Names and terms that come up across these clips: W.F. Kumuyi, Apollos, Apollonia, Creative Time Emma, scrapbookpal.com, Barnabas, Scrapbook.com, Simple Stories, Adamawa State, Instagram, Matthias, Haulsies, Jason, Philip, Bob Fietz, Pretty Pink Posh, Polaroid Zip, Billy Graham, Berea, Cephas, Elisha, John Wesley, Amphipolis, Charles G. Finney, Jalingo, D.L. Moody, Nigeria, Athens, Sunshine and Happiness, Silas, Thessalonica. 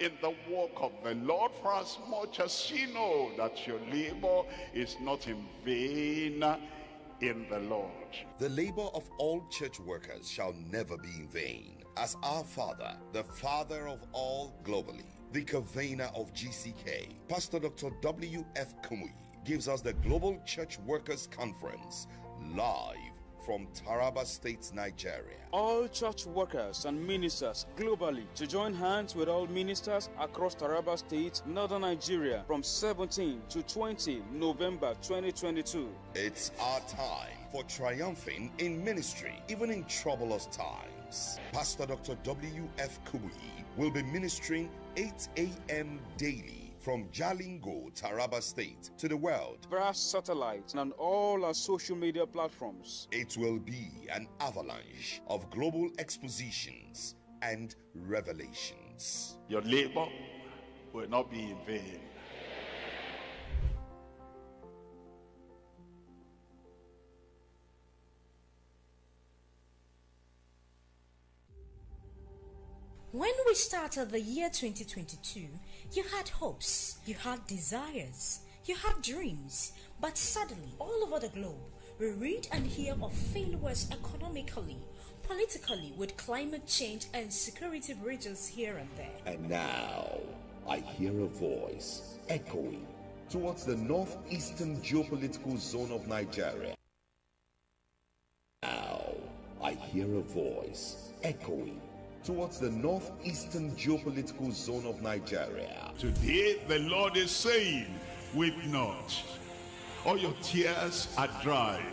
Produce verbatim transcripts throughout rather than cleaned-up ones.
in the work of the Lord, for as much as ye know that your labor is not in vain in the Lord. The labor of all church workers shall never be in vain, as our Father, the Father of all globally, the convener of G C K, Pastor Doctor W F Kumuyi, gives us the Global Church Workers Conference live from Taraba State, Nigeria. All church workers and ministers globally to join hands with all ministers across Taraba State, Northern Nigeria, from seventeenth to twentieth November twenty twenty-two. It's our time for triumphing in ministry, even in troublous times. Pastor Doctor W F Kumuyi will be ministering eight a m daily from Jalingo, Taraba State, to the world via satellite and all our social media platforms. It will be an avalanche of global expositions and revelations. Your labor will not be in vain. When we started the year twenty twenty-two, you had hopes, you had desires, you had dreams, but suddenly, all over the globe, we read and hear of failures economically, politically, with climate change and security breaches here and there. And now, I hear a voice echoing towards the northeastern geopolitical zone of Nigeria. Now, I hear a voice echoing towards the northeastern geopolitical zone of Nigeria. Today, the Lord is saying, weep not. All your tears are dried,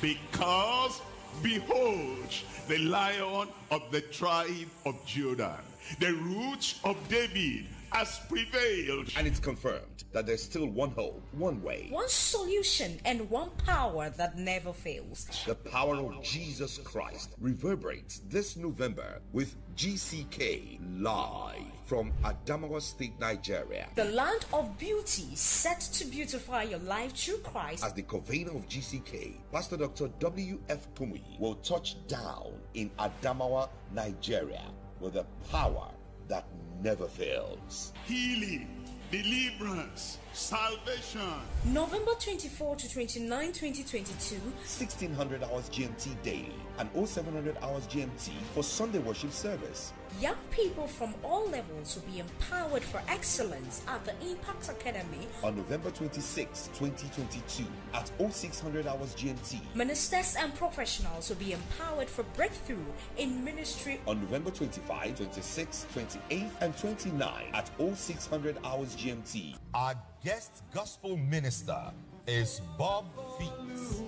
because behold, the Lion of the tribe of Judah, the root of David, has prevailed. And it's confirmed that there's still one hope, one way, one solution, and one power that never fails. The power of Jesus Christ reverberates this November with G C K live from Adamawa State, Nigeria. The land of beauty, set to beautify your life through Christ. As the convener of G C K, Pastor Doctor W F Kumuyi will touch down in Adamawa, Nigeria, with a power that never fails. Healing, deliverance, salvation. November twenty-fourth to twenty-ninth, twenty twenty-two. sixteen hundred hours G M T daily and oh seven hundred hours G M T for Sunday worship service. Young people from all levels will be empowered for excellence at the Impact Academy on November twenty-sixth, twenty twenty-two at oh six hundred hours G M T. Ministers and professionals will be empowered for breakthrough in ministry on November twenty-fifth, twenty-sixth, twenty-eighth and twenty-ninth at oh six hundred hours G M T. Our guest gospel minister is Bob Fietz.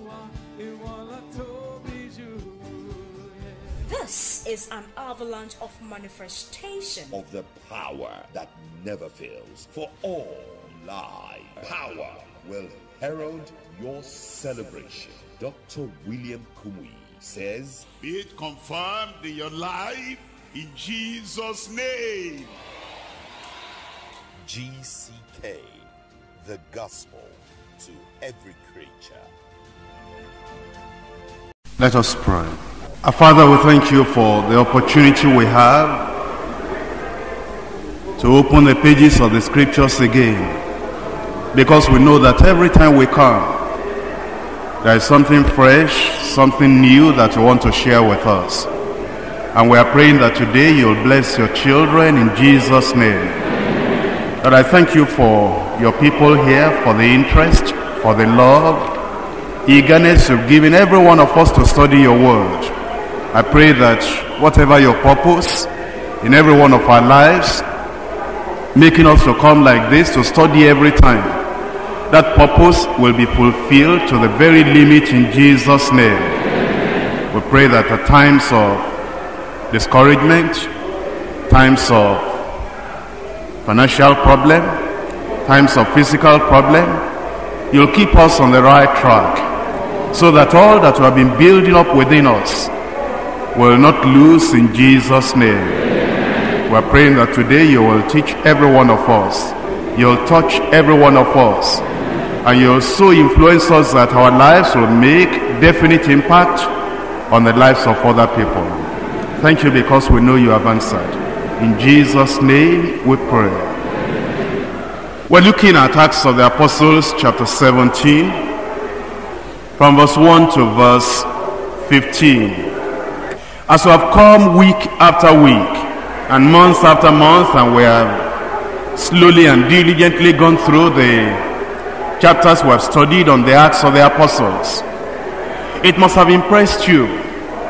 This is an avalanche of manifestation of the power that never fails for all life. Power will herald your celebration. Doctor William Kumuyi says, be it confirmed in your life in Jesus' name. G C K, the gospel to every creature. Let us pray. Our Father, we thank you for the opportunity we have to open the pages of the scriptures again, because we know that every time we come, there is something fresh, something new that you want to share with us. And we are praying that today you'll bless your children in Jesus' name. Lord, I thank you for your people here, for the interest, for the love, eagerness you've given every one of us to study your word. I pray that whatever your purpose in every one of our lives, making us to come like this to study every time, that purpose will be fulfilled to the very limit in Jesus' name. We pray that at times of discouragement, times of financial problem, times of physical problem, you'll keep us on the right track, so that all that you have been building up within us will not lose in Jesus' name. Amen. We're praying that today you will teach every one of us, you'll touch every one of us, and you'll so influence us that our lives will make definite impact on the lives of other people. Thank you, because we know you have answered. In Jesus' name we pray. Amen. We're looking at Acts of the Apostles chapter seventeen, from verse one to verse fifteen. As we have come week after week, and month after month, and we have slowly and diligently gone through the chapters we have studied on the Acts of the Apostles, it must have impressed you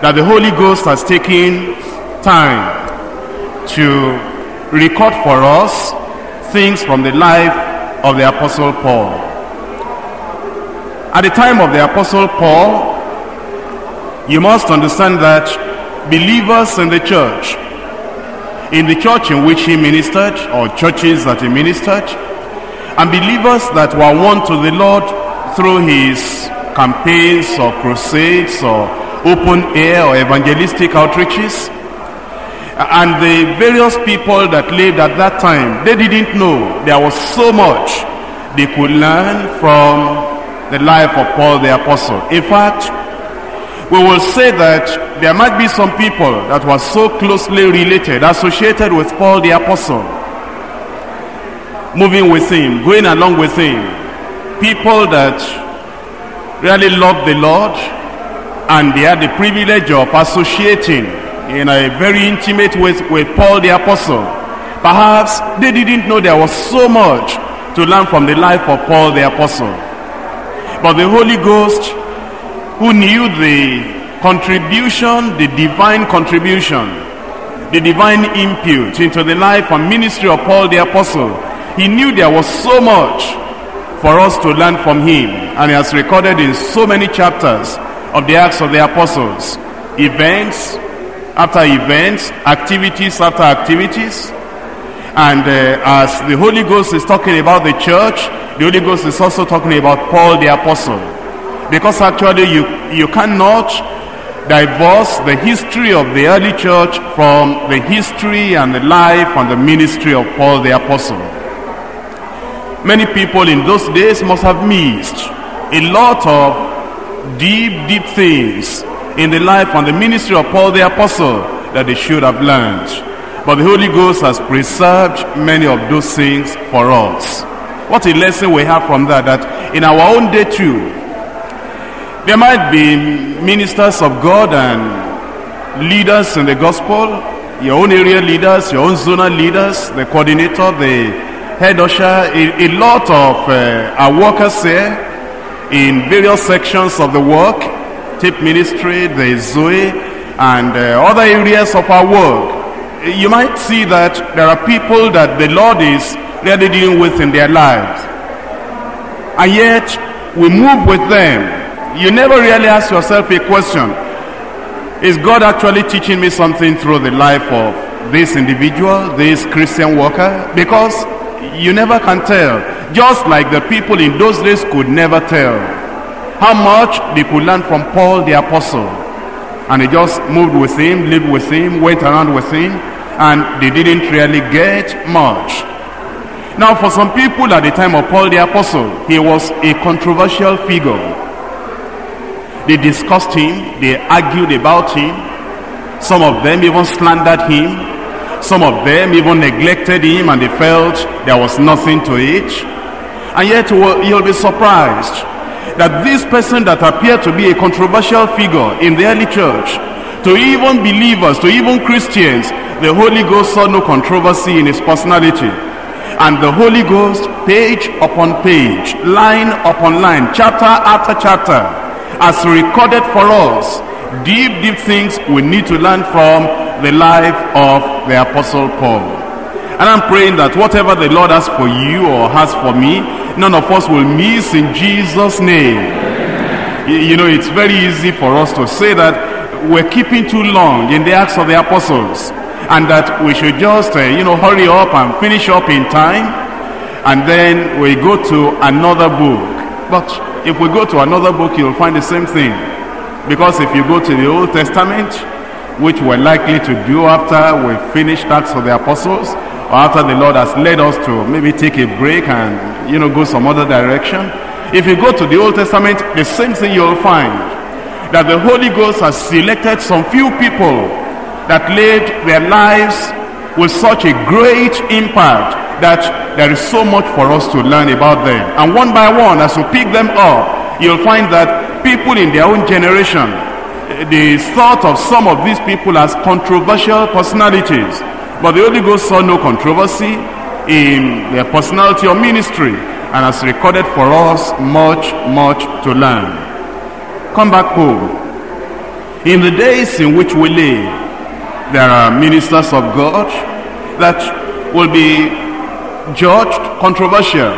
that the Holy Ghost has taken time to record for us things from the life of the Apostle Paul. At the time of the Apostle Paul, you must understand that believers in the church, in the church in which he ministered, or churches that he ministered, and believers that were won to the Lord through his campaigns or crusades or open air or evangelistic outreaches, and the various people that lived at that time, they didn't know there was so much they could learn from the life of Paul the Apostle. In fact, we will say that there might be some people that were so closely related, associated with Paul the Apostle, moving with him, going along with him, people that really loved the Lord, and they had the privilege of associating in a very intimate way with Paul the Apostle. Perhaps they didn't know there was so much to learn from the life of Paul the Apostle. But the Holy Ghost, who knew the contribution, the divine contribution, the divine input into the life and ministry of Paul the Apostle, he knew there was so much for us to learn from him, and he has recorded in so many chapters of the Acts of the Apostles, events after events, activities after activities. And uh, as the Holy Ghost is talking about the church, the Holy Ghost is also talking about Paul the Apostle, because actually you, you cannot divorce the history of the early church from the history and the life and the ministry of Paul the Apostle. Many people in those days must have missed a lot of deep, deep things in the life and the ministry of Paul the Apostle that they should have learned. But the Holy Ghost has preserved many of those things for us. What a lesson we have from that, that in our own day too, there might be ministers of God and leaders in the gospel, your own area leaders, your own zonal leaders, the coordinator, the head usher, a, a lot of uh, our workers here in various sections of the work, tape ministry, the Zoe, and uh, other areas of our work. You might see that there are people that the Lord is really dealing with in their lives, and yet we move with them. You never really ask yourself a question: is God actually teaching me something through the life of this individual, this Christian worker? Because you never can tell, just like the people in those days could never tell how much they could learn from Paul the Apostle. And they just moved with him, lived with him, went around with him, and they didn't really get much. Now, for some people at the time of Paul the Apostle, he was a controversial figure. They discussed him, they argued about him, some of them even slandered him. Some of them even neglected him, and they felt there was nothing to it. And yet you'll be surprised that this person that appeared to be a controversial figure in the early church, to even believers, to even Christians, the Holy Ghost saw no controversy in his personality. And the Holy Ghost, page upon page, line upon line, chapter after chapter, has recorded for us deep, deep things we need to learn from the life of the Apostle Paul. And I'm praying that whatever the Lord has for you or has for me, none of us will miss, in Jesus' name. Amen. You know, it's very easy for us to say that we're keeping too long in the Acts of the Apostles, and that we should just, uh, you know, hurry up and finish up in time, and then we go to another book. But if we go to another book, you'll find the same thing. Because if you go to the Old Testament, which we're likely to do after we finish Acts of the Apostles, or after the Lord has led us to maybe take a break and, you know, go some other direction. If you go to the Old Testament, the same thing you'll find, that the Holy Ghost has selected some few people that lived their lives with such a great impact that there is so much for us to learn about them. And one by one, as you pick them up, you'll find that people in their own generation, the thought of some of these people as controversial personalities, but the Holy Ghost saw no controversy in their personality or ministry, and has recorded for us much, much to learn. Come back home. In the days in which we live, there are ministers of God that will be judged controversial.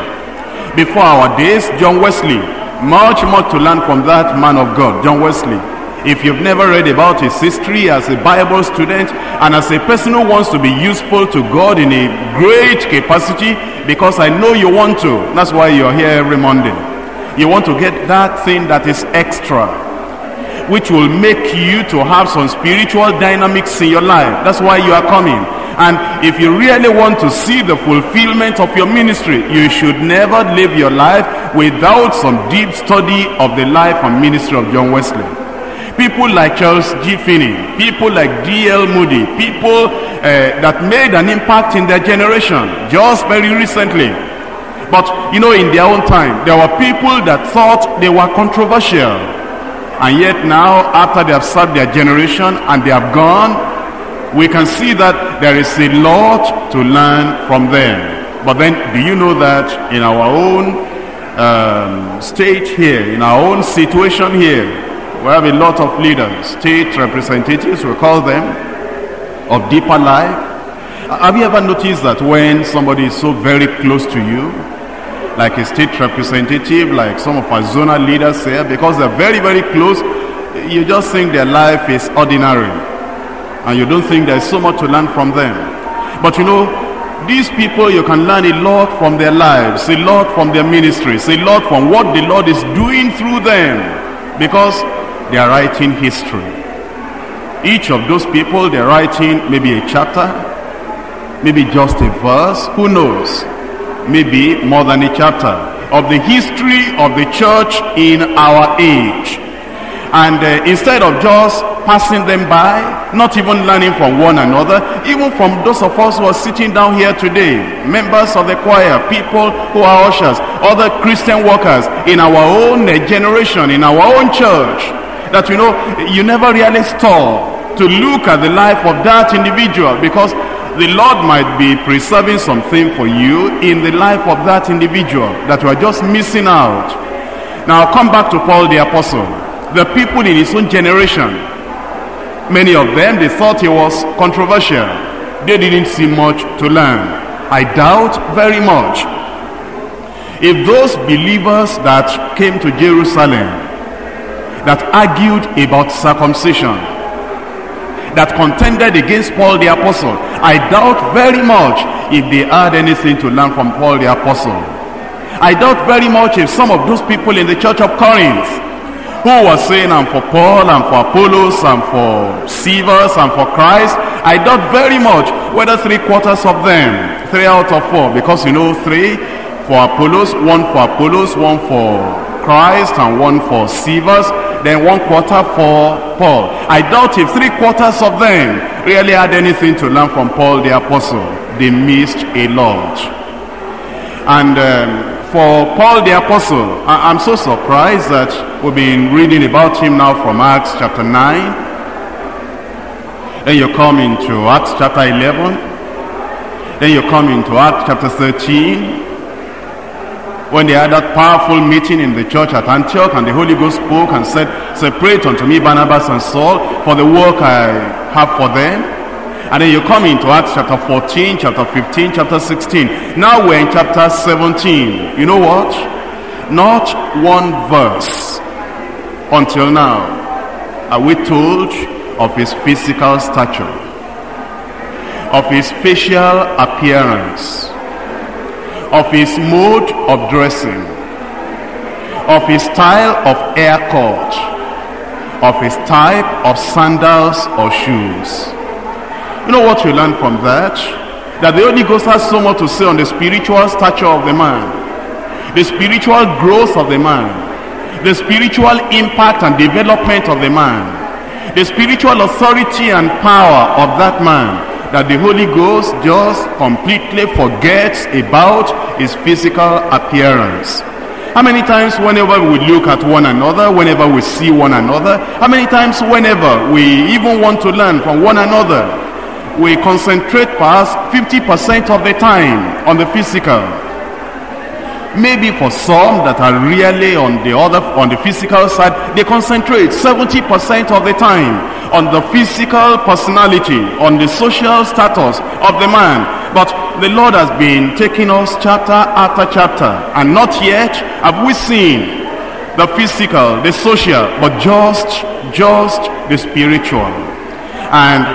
Before our days, John Wesley, much more to learn from that man of God, John Wesley. If you've never read about his history as a Bible student and as a person who wants to be useful to God in a great capacity, because I know you want to, that's why you're here every Monday. You want to get that thing that is extra, which will make you to have some spiritual dynamics in your life. That's why you are coming. And if you really want to see the fulfillment of your ministry, you should never live your life without some deep study of the life and ministry of John Wesley. People like Charles G. Finney, people like D L Moody, people uh, that made an impact in their generation just very recently. But you know, in their own time, there were people that thought they were controversial. And yet now, after they have served their generation and they have gone, we can see that there is a lot to learn from them. But then, do you know that in our own um, state here, in our own situation here, we have a lot of leaders, state representatives, we call them, of deeper life. Have you ever noticed that when somebody is so very close to you, like a state representative, like some of our zonal leaders here, because they're very, very close, you just think their life is ordinary, and you don't think there's so much to learn from them. But you know, these people, you can learn a lot from their lives, a lot from their ministries, a lot from what the Lord is doing through them, because they are writing history. Each of those people, they're writing maybe a chapter, maybe just a verse, who knows, maybe more than a chapter of the history of the church in our age. And uh, instead of just passing them by, not even learning from one another, even from those of us who are sitting down here today, members of the choir, people who are ushers, other Christian workers in our own uh, generation, in our own church, that you know, you never really stop to look at the life of that individual, because the Lord might be preserving something for you in the life of that individual that you are just missing out. Now come back to Paul the Apostle. The people in his own generation, many of them, they thought he was controversial. They didn't see much to learn. I doubt very much if those believers that came to Jerusalem that argued about circumcision, that contended against Paul the Apostle, I doubt very much if they had anything to learn from Paul the Apostle. I doubt very much if some of those people in the church of Corinth who were saying, I'm for Paul, I'm for Apollos, I'm for Cephas, I'm for Christ, I doubt very much whether three quarters of them, three out of four, because you know, three for Apollos, one for Apollos, one for Christ and one for Cephas, then one quarter for Paul. I doubt if three quarters of them really had anything to learn from Paul the Apostle. They missed a lot. And um, for Paul the Apostle, I I'm so surprised that we've been reading about him now from Acts chapter nine. Then you come into Acts chapter eleven. Then you come into Acts chapter thirteen. When they had that powerful meeting in the church at Antioch, and the Holy Ghost spoke and said, separate unto me Barnabas and Saul for the work I have for them. And then you come into Acts chapter fourteen, chapter fifteen, chapter sixteen. Now we're in chapter seventeen. You know what? Not one verse until now are we told of his physical stature, of his facial appearance, of his mode of dressing, of his style of haircut, of his type of sandals or shoes. You know what you learn from that? That the Holy Ghost has so much to say on the spiritual stature of the man, the spiritual growth of the man, the spiritual impact and development of the man, the spiritual authority and power of that man. that the Holy Ghost just completely forgets about his physical appearance. How many times whenever we look at one another, whenever we see one another, how many times whenever we even want to learn from one another, we concentrate past fifty percent of the time on the physical. Maybe for some that are really on the other, on the physical side, they concentrate seventy percent of the time on the physical personality, on the social status of the man. But the Lord has been taking us chapter after chapter, and not yet have we seen the physical, the social, but just, just the spiritual. And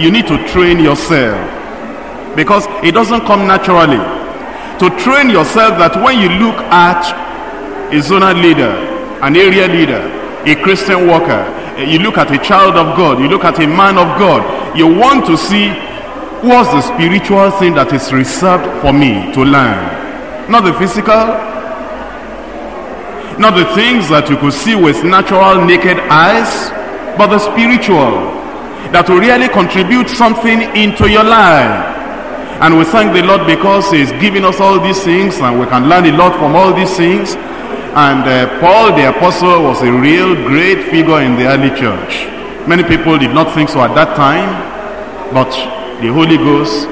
you need to train yourself, because it doesn't come naturally. To train yourself that when you look at a zonal leader, an area leader, a Christian worker, you look at a child of God, you look at a man of God, you want to see what's the spiritual thing that is reserved for me to learn. Not the physical, not the things that you could see with natural naked eyes, but the spiritual that will really contribute something into your life. And we thank the Lord, because he's giving us all these things and we can learn a lot from all these things. And uh, Paul the apostle was a real great figure in the early church. Many people did not think so at that time, but the Holy Ghost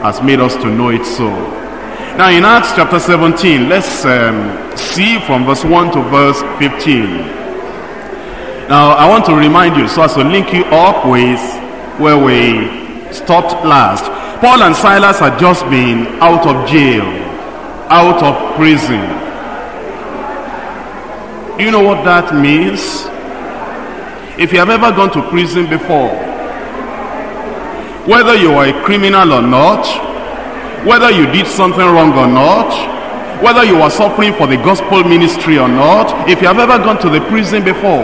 has made us to know it so. Now in Acts chapter seventeen, let's um, see from verse one to verse fifteen. Now I want to remind you, so as to link you up with where we stopped last. Paul and Silas had just been out of jail, out of prison. Do you know what that means? If you have ever gone to prison before, whether you are a criminal or not, whether you did something wrong or not, whether you are suffering for the gospel ministry or not, if you have ever gone to the prison before,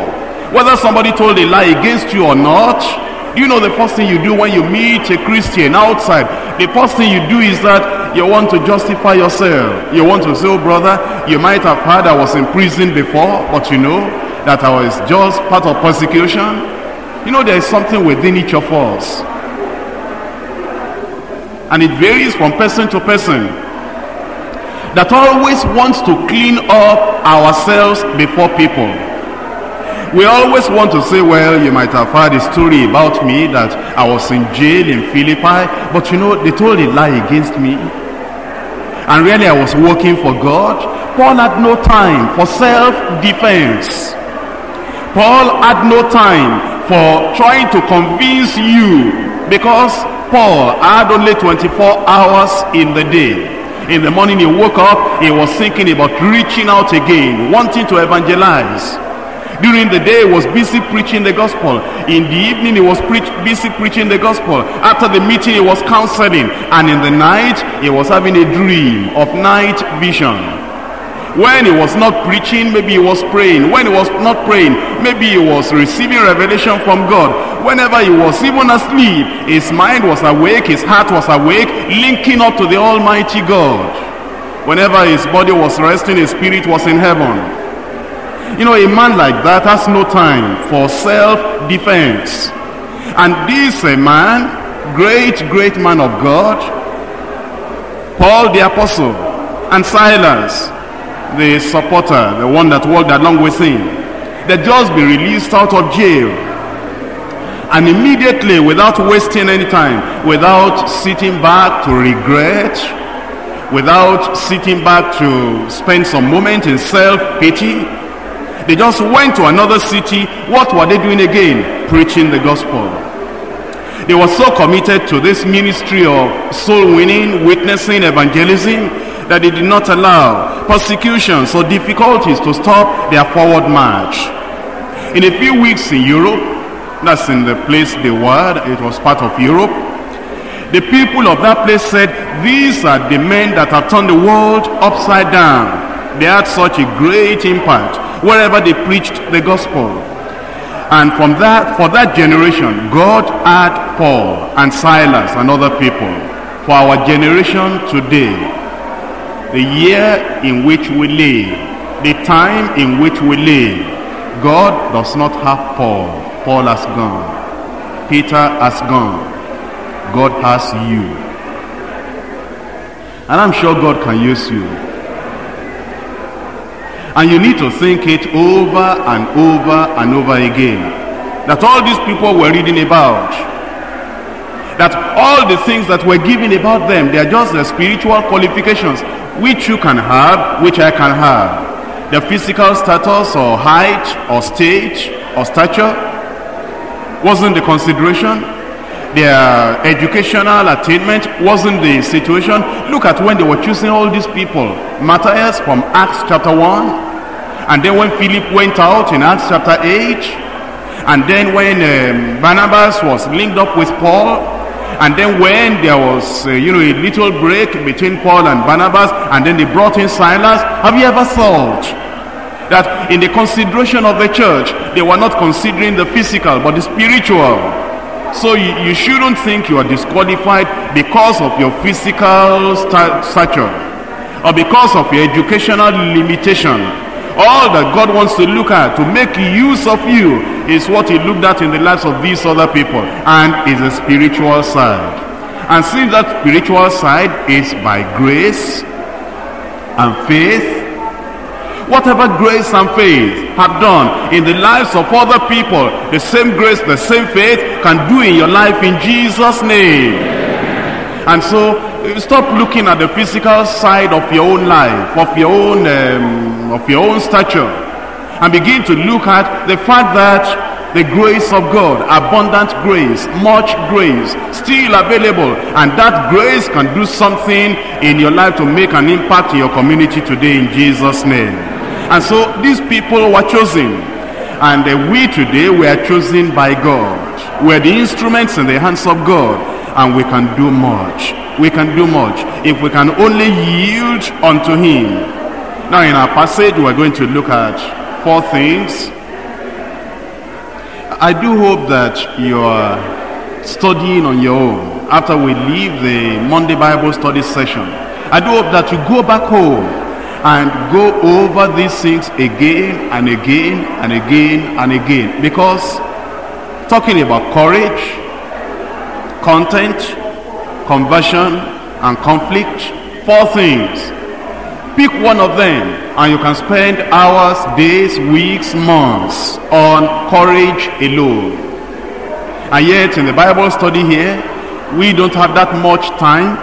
whether somebody told a lie against you or not, you know the first thing you do when you meet a Christian outside, the first thing you do is that you want to justify yourself. You want to say, oh brother, you might have heard I was in prison before, but you know that I was just part of persecution. You know, there is something within each of us. And it varies from person to person, that always wants to clean up ourselves before people. We always want to say, well, you might have heard a story about me that I was in jail in Philippi, but you know, they told a lie against me. And really I was working for God. Paul had no time for self-defense. Paul had no time for trying to convince you, because Paul had only twenty-four hours in the day. In the morning he woke up, he was thinking about reaching out again, wanting to evangelize. During the day he was busy preaching the gospel. In the evening he was pre busy preaching the gospel. After the meeting he was counseling. And in the night he was having a dream of night vision. When he was not preaching, maybe he was praying. When he was not praying, maybe he was receiving revelation from God. Whenever he was even asleep, his mind was awake, his heart was awake, linking up to the Almighty God. Whenever his body was resting, his spirit was in heaven. You know, a man like that has no time for self-defense. And this a man, great, great man of God, Paul the apostle, and Silas, the supporter, the one that walked along with him, they just be released out of jail. And immediately, without wasting any time, without sitting back to regret, without sitting back to spend some moment in self-pity, they just went to another city. What were they doing again? Preaching the gospel. They were so committed to this ministry of soul winning, witnessing, evangelism, that they did not allow persecutions or difficulties to stop their forward march. In a few weeks in Europe, that's in the place they were, it was part of Europe, the people of that place said, these are the men that have turned the world upside down. They had such a great impact wherever they preached the gospel. And from that, for that generation, God had Paul and Silas and other people. For our generation today, the year in which we live, the time in which we live, God does not have Paul. Paul has gone. Peter has gone. God has you. And I'm sure God can use you. And you need to think it over and over and over again. That all these people were reading about, that all the things that were given about them, they are just the spiritual qualifications which you can have, which I can have. The physical status or height or stage or stature wasn't the consideration. Their educational attainment wasn't the situation. Look at when they were choosing all these people. Matthias from Acts chapter one. And then when Philip went out in Acts chapter eight. And then when um, Barnabas was linked up with Paul. And then when there was uh, you know, a little break between Paul and Barnabas. And then they brought in Silas. Have you ever thought that in the consideration of the church, they were not considering the physical but the spiritual? So you, you shouldn't think you are disqualified because of your physical stature or because of your educational limitation. All that God wants to look at to make use of you is what he looked at in the lives of these other people, and is a spiritual side. And since that spiritual side is by grace and faith, whatever grace and faith have done in the lives of other people, the same grace, the same faith can do in your life in Jesus' name. And so stop looking at the physical side of your own life, of your own um, of your own stature, and begin to look at the fact that the grace of God, abundant grace, much grace, still available, and that grace can do something in your life to make an impact in your community today in Jesus' name. And so these people were chosen, and we today we are chosen by God. We are the instruments in the hands of God, and we can do much. We can do much if we can only yield unto him. Now in our passage we are going to look at four things. I do hope that you are studying on your own after we leave the Monday Bible study session. I do hope that you go back home and go over these things again and again and again and again, because talking about courage, content, conversion, and conflict, four things. Pick one of them and you can spend hours, days, weeks, months on courage alone. And yet in the Bible study here, we don't have that much time,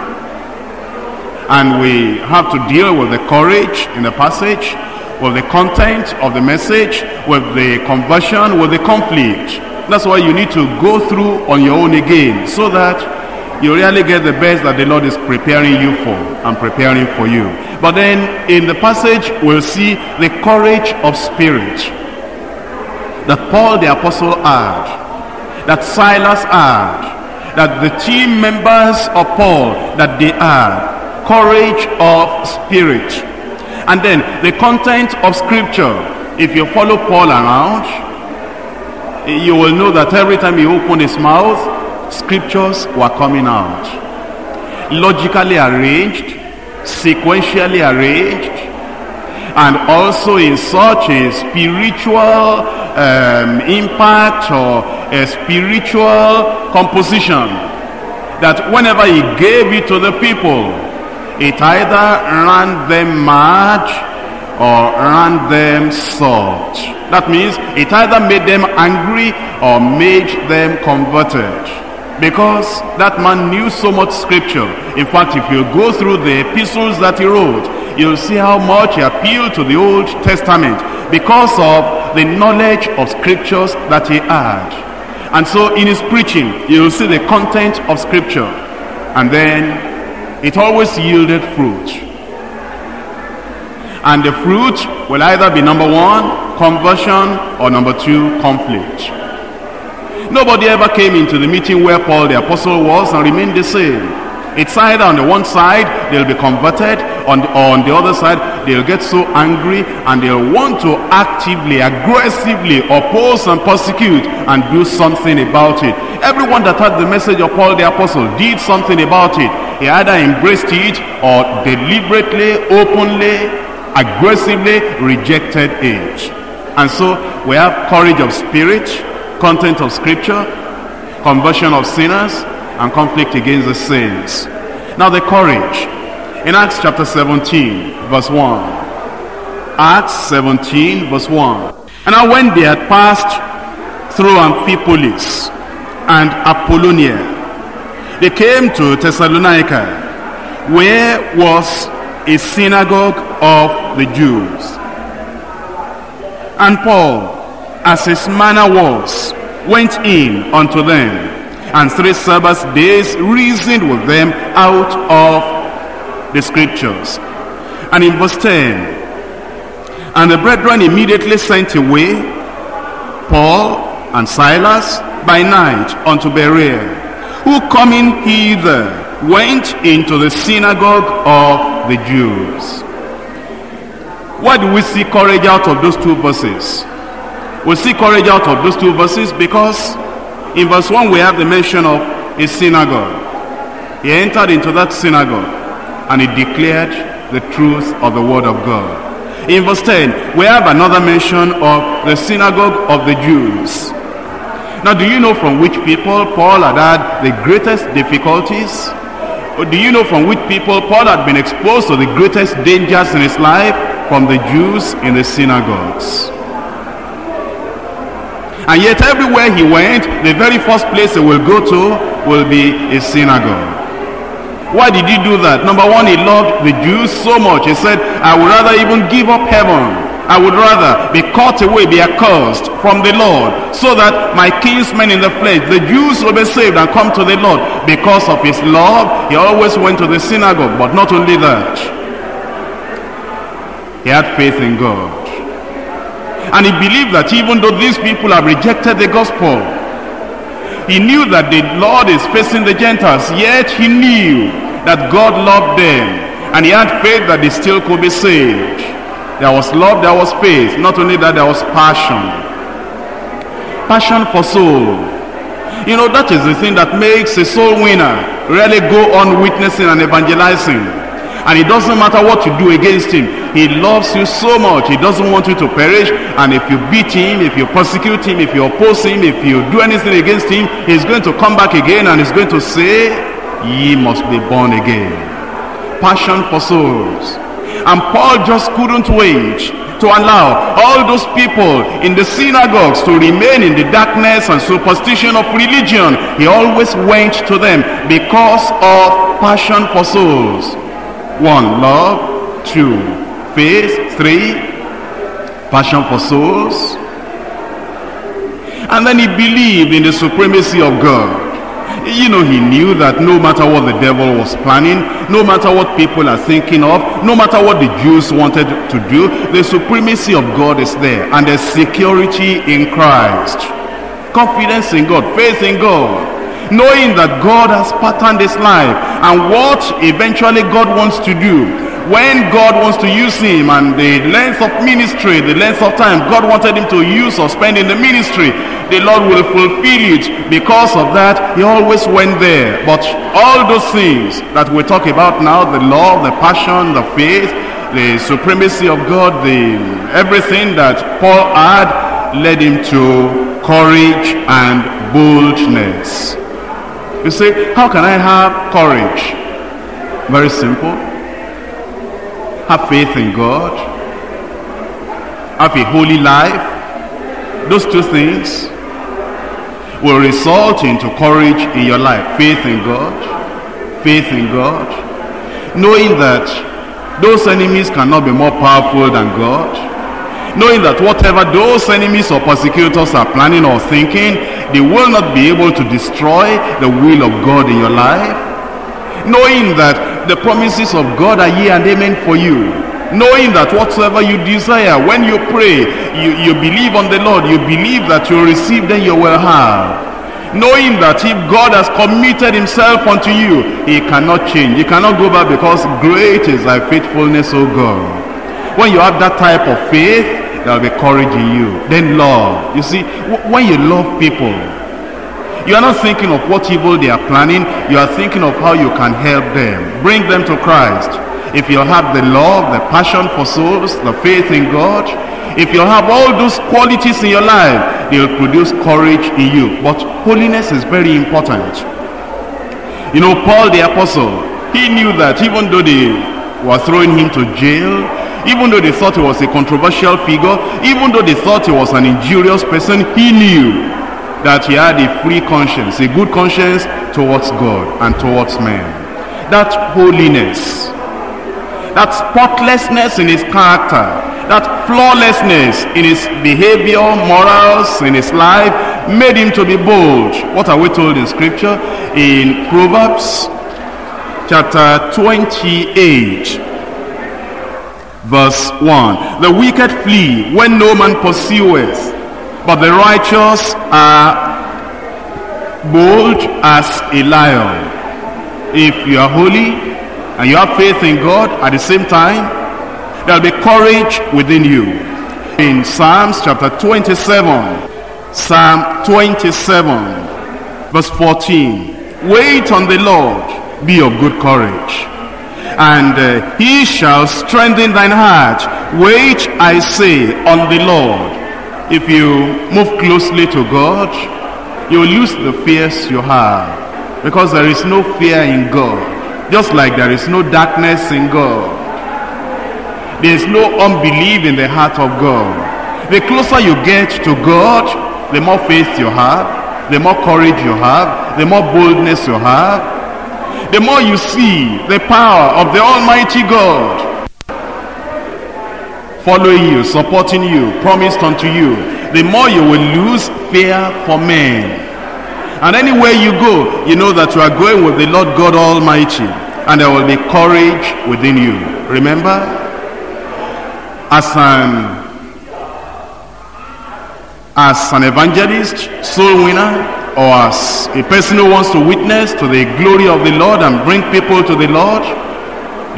and we have to deal with the courage in the passage, with the content of the message, with the conversion, with the conflict. That's why you need to go through on your own again, so that you really get the best that the Lord is preparing you for and preparing for you. But then in the passage we'll see the courage of spirit that Paul the apostle had, that Silas had, that the team members of Paul, that they had courage of spirit. And then the content of scripture. If you follow Paul around, you will know that every time he opened his mouth, scriptures were coming out, logically arranged, sequentially arranged, and also in such a spiritual um, impact or a spiritual composition that whenever he gave it to the people, it either ran them mad or ran them soft. That means it either made them angry or made them converted. Because that man knew so much scripture. In fact, if you go through the epistles that he wrote, you'll see how much he appealed to the Old Testament because of the knowledge of scriptures that he had. And so in his preaching, you'll see the content of scripture. And then it always yielded fruit. And the fruit will either be number one, conversion, or number two, conflict. Nobody ever came into the meeting where Paul the apostle was and remained the same. It's either on the one side they'll be converted, on the, or on the other side they'll get so angry and they'll want to actively, aggressively oppose and persecute and do something about it. Everyone that had the message of Paul the apostle did something about it. He either embraced it or deliberately, openly, aggressively rejected it. And so we have courage of spirit, content of scripture, conversion of sinners, and conflict against the saints. Now the courage. In Acts chapter seventeen, verse one. Acts seventeen, verse one. And now when they had passed through Amphipolis and Apollonia, they came to Thessalonica, where was a synagogue of the Jews. And Paul, as his manner was, went in unto them, and three Sabbath days reasoned with them out of the scriptures. And in verse ten, and the brethren immediately sent away Paul and Silas by night unto Berea, who coming hither went into the synagogue of the Jews. Why do we see courage out of those two verses? We see courage out of those two verses because in verse one we have the mention of a synagogue. He entered into that synagogue and he declared the truth of the word of God. In verse ten we have another mention of the synagogue of the Jews. Now, do you know from which people Paul had had the greatest difficulties? Or do you know from which people Paul had been exposed to the greatest dangers in his life? From the Jews in the synagogues. And yet everywhere he went, the very first place he will go to will be a synagogue. Why did he do that? Number one, he loved the Jews so much. He said, I would rather even give up heaven. I would rather be cut away, be accursed from the Lord, so that my kinsmen in the flesh, the Jews, will be saved and come to the Lord. Because of his love, he always went to the synagogue. But not only that, he had faith in God. And he believed that even though these people have rejected the gospel, he knew that the Lord is facing the Gentiles, yet he knew that God loved them, and he had faith that they still could be saved. There was love, there was faith. Not only that, there was passion. Passion for soul. You know, that is the thing that makes a soul winner really go on witnessing and evangelizing. And it doesn't matter what you do against him. He loves you so much. He doesn't want you to perish. And if you beat him, if you persecute him, if you oppose him, if you do anything against him, he's going to come back again and he's going to say, ye must be born again. Passion for souls. And Paul just couldn't wait to allow all those people in the synagogues to remain in the darkness and superstition of religion. He always went to them because of passion for souls. One, love. Two, faith. Three, passion for souls. And then he believed in the supremacy of God. You know, he knew that no matter what the devil was planning, no matter what people are thinking of, no matter what the Jews wanted to do, the supremacy of God is there, and there's security in Christ. Confidence in God, faith in God. Knowing that God has patterned his life and what eventually God wants to do. When God wants to use him and the length of ministry, the length of time God wanted him to use or spend in the ministry, the Lord will fulfill it. Because of that, he always went there. But all those things that we talk about now, the love, the passion, the faith, the supremacy of God, the everything that Paul had, led him to courage and boldness. You say, how can I have courage? Very simple. Have faith in God. Have a holy life. Those two things will result into courage in your life. Faith in God. Faith in God. Knowing that those enemies cannot be more powerful than God. Knowing that whatever those enemies or persecutors are planning or thinking, they will not be able to destroy the will of God in your life. Knowing that the promises of God are yea and amen for you. Knowing that whatsoever you desire, when you pray, you, you believe on the Lord, you believe that you receive, then you will have. Knowing that if God has committed himself unto you, he cannot change. He cannot go back, because great is thy faithfulness, O God. When you have that type of faith, there will be courage in you. Then love. You see, when you love people, you are not thinking of what evil they are planning. You are thinking of how you can help them. Bring them to Christ. If you have the love, the passion for souls, the faith in God, if you have all those qualities in your life, they will produce courage in you. But holiness is very important. You know, Paul the apostle, he knew that even though they were throwing him to jail, even though they thought he was a controversial figure, even though they thought he was an injurious person, he knew that he had a free conscience, a good conscience towards God and towards man. That holiness, that spotlessness in his character, that flawlessness in his behavior, morals, in his life, made him to be bold. What are we told in scripture? In Proverbs chapter twenty-eight, verse one, the wicked flee when no man pursueth, but the righteous are bold as a lion. If you are holy and you have faith in God at the same time, there will be courage within you. In Psalms chapter twenty-seven, Psalm twenty-seven, verse fourteen, wait on the Lord, be of good courage, and uh, he shall strengthen thine heart. Wait, I say, on the Lord. If you move closely to God, you will lose the fears you have, because there is no fear in God, just like there is no darkness in God. There is no unbelief in the heart of God. The closer you get to God, the more faith you have, the more courage you have, the more boldness you have, the more you see the power of the Almighty God following you, supporting you, promised unto you, the more you will lose fear for men. And anywhere you go, you know that you are going with the Lord God Almighty, and there will be courage within you. Remember, as an, as an evangelist, soul winner, or as a person who wants to witness to the glory of the Lord and bring people to the Lord,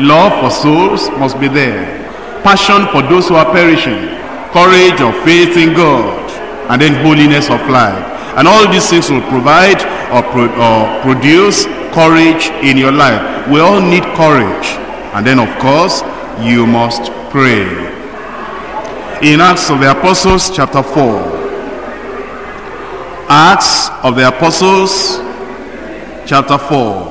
love for souls must be there, passion for those who are perishing, courage or faith in God, and then holiness of life. And all these things will provide or, pro or produce courage in your life. We all need courage. And then, of course, you must pray. In Acts of the Apostles chapter four, Acts of the Apostles chapter four,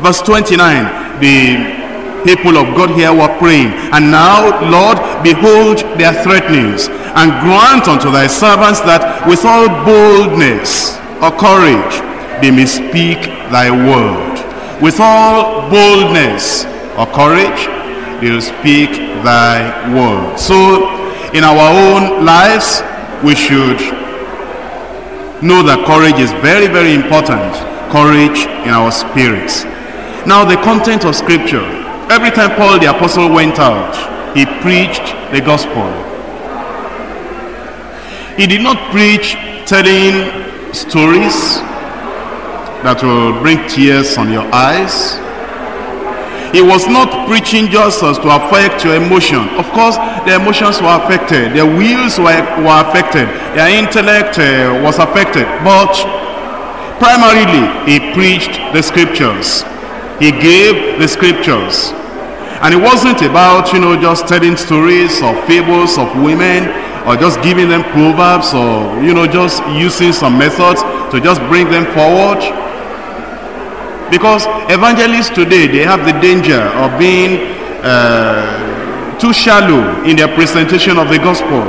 verse twenty-nine, the people of God here were praying, and now, Lord, behold their threatenings, and grant unto thy servants that with all boldness or courage they may speak thy word. With all boldness or courage they will speak thy word. So in our own lives, we should know that courage is very, very important. Courage in our spirits. Now, the content of scripture. Every time Paul the apostle went out, he preached the gospel. He did not preach telling stories that will bring tears on your eyes. He was not preaching just as to affect your emotion. Of course, their emotions were affected, their wills were, were affected, their intellect uh, was affected, but primarily he preached the scriptures. He gave the scriptures. And it wasn't about, you know, just telling stories or fables of women, or just giving them proverbs, or, you know, just using some methods to just bring them forward. Because evangelists today, they have the danger of being uh, too shallow in their presentation of the gospel.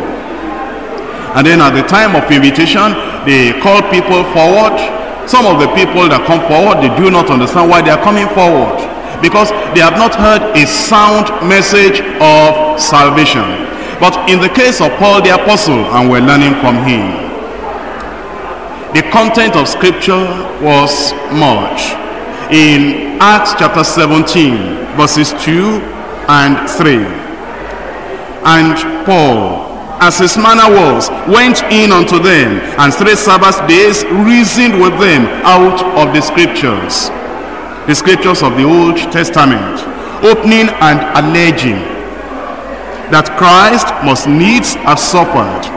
And then at the time of invitation, they call people forward. Some of the people that come forward, they do not understand why they are coming forward, because they have not heard a sound message of salvation. But in the case of Paul the apostle, and we're learning from him, the content of scripture was much. In Acts chapter seventeen, verses two and three, and Paul, as his manner was, went in unto them, and three Sabbath days reasoned with them out of the scriptures, the scriptures of the Old Testament, opening and alleging that Christ must needs have suffered,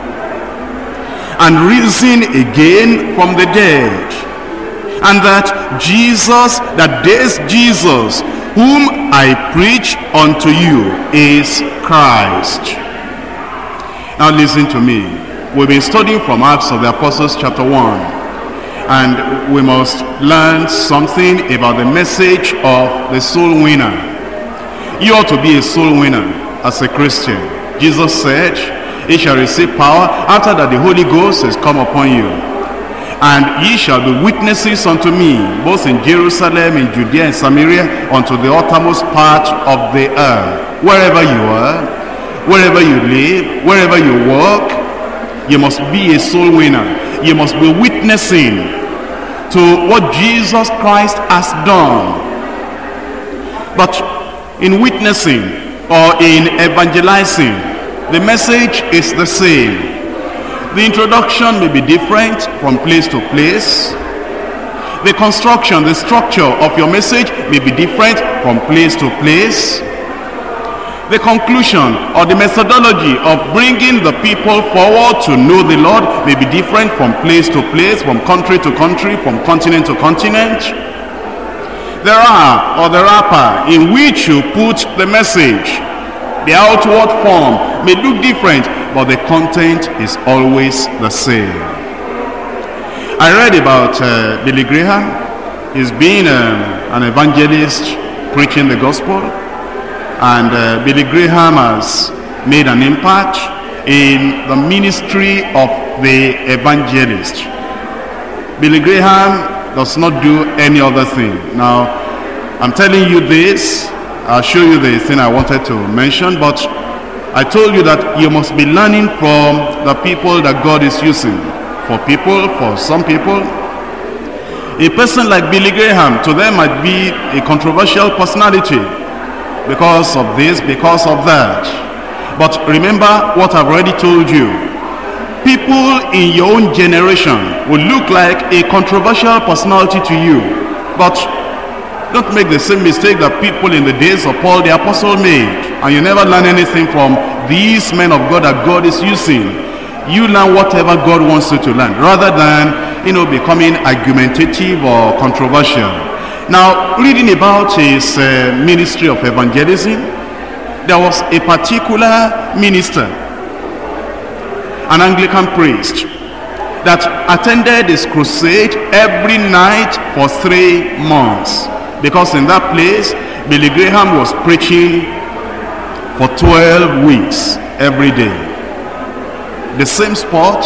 and risen again from the dead, and that Jesus, that this Jesus, whom I preach unto you, is Christ. Now listen to me. We've been studying from Acts of the Apostles chapter one. and we must learn something about the message of the soul winner. You ought to be a soul winner as a Christian. Jesus said, "Ye shall receive power after that the Holy Ghost has come upon you, and ye shall be witnesses unto me, both in Jerusalem, in Judea, and Samaria, unto the uttermost part of the earth." Wherever you are, wherever you live, wherever you work, you must be a soul winner. You must be witnessing to what Jesus Christ has done. But in witnessing or in evangelizing, the message is the same. The introduction may be different from place to place. The construction, the structure of your message may be different from place to place. The conclusion or the methodology of bringing the people forward to know the Lord may be different from place to place, from country to country, from continent to continent. There are, or the wrapper in which you put the message, the outward form may look different, but the content is always the same. I read about uh, Billy Graham. He's been uh, an evangelist preaching the gospel. And uh, Billy Graham has made an impact in the ministry of the evangelist. Billy Graham does not do any other thing. Now, I'm telling you this, I'll show you the thing I wanted to mention, but I told you that you must be learning from the people that God is using. For people, for some people, a person like Billy Graham, to them might be a controversial personality, because of this, because of that. But remember what I've already told you. People in your own generation will look like a controversial personality to you, but don't make the same mistake that people in the days of Paul the Apostle made, and you never learn anything from these men of God that God is using. You learn whatever God wants you to learn, rather than, you know, becoming argumentative or controversial. Now, reading about his uh, ministry of evangelism, there was a particular minister, an Anglican priest, that attended his crusade every night for three months. Because in that place, Billy Graham was preaching for twelve weeks every day. The same spot,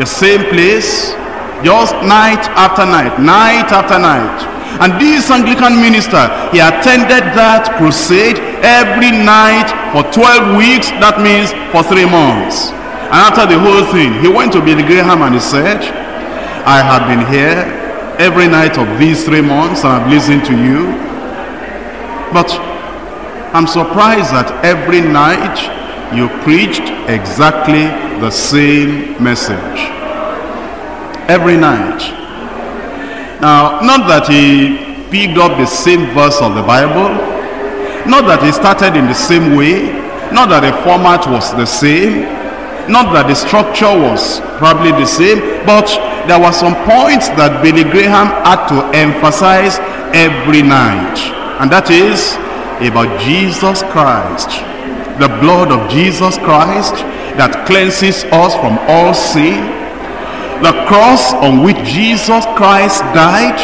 the same place, just night after night, night after night. And this Anglican minister, he attended that crusade every night for twelve weeks, that means for three months. And after the whole thing, he went to Billy Graham and he said, "I have been here every night of these three months and I've listened to you. But I'm surprised that every night you preached exactly the same message. Every night." Now, not that he picked up the same verse of the Bible, not that he started in the same way, not that the format was the same, not that the structure was probably the same, but there were some points that Billy Graham had to emphasize every night, and that is about Jesus Christ, the blood of Jesus Christ that cleanses us from all sin, the cross on which Jesus Christ died,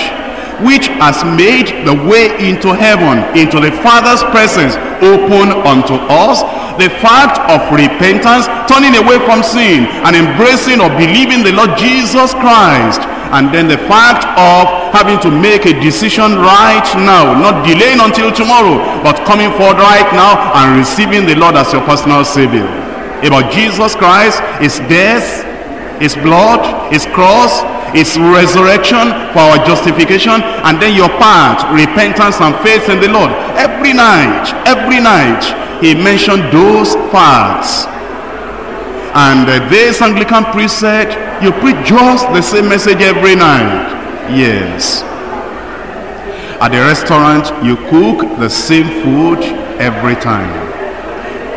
which has made the way into heaven, into the Father's presence, open unto us, the fact of repentance, turning away from sin and embracing or believing the Lord Jesus Christ, and then the fact of having to make a decision right now, not delaying until tomorrow, but coming forward right now and receiving the Lord as your personal Savior. About Jesus Christ, His death, His blood, His cross, His resurrection for our justification, and then your part, repentance and faith in the Lord. Every night, every night, he mentioned those parts. And uh, this Anglican priest said, "You preach just the same message every night." Yes. At the restaurant, you cook the same food every time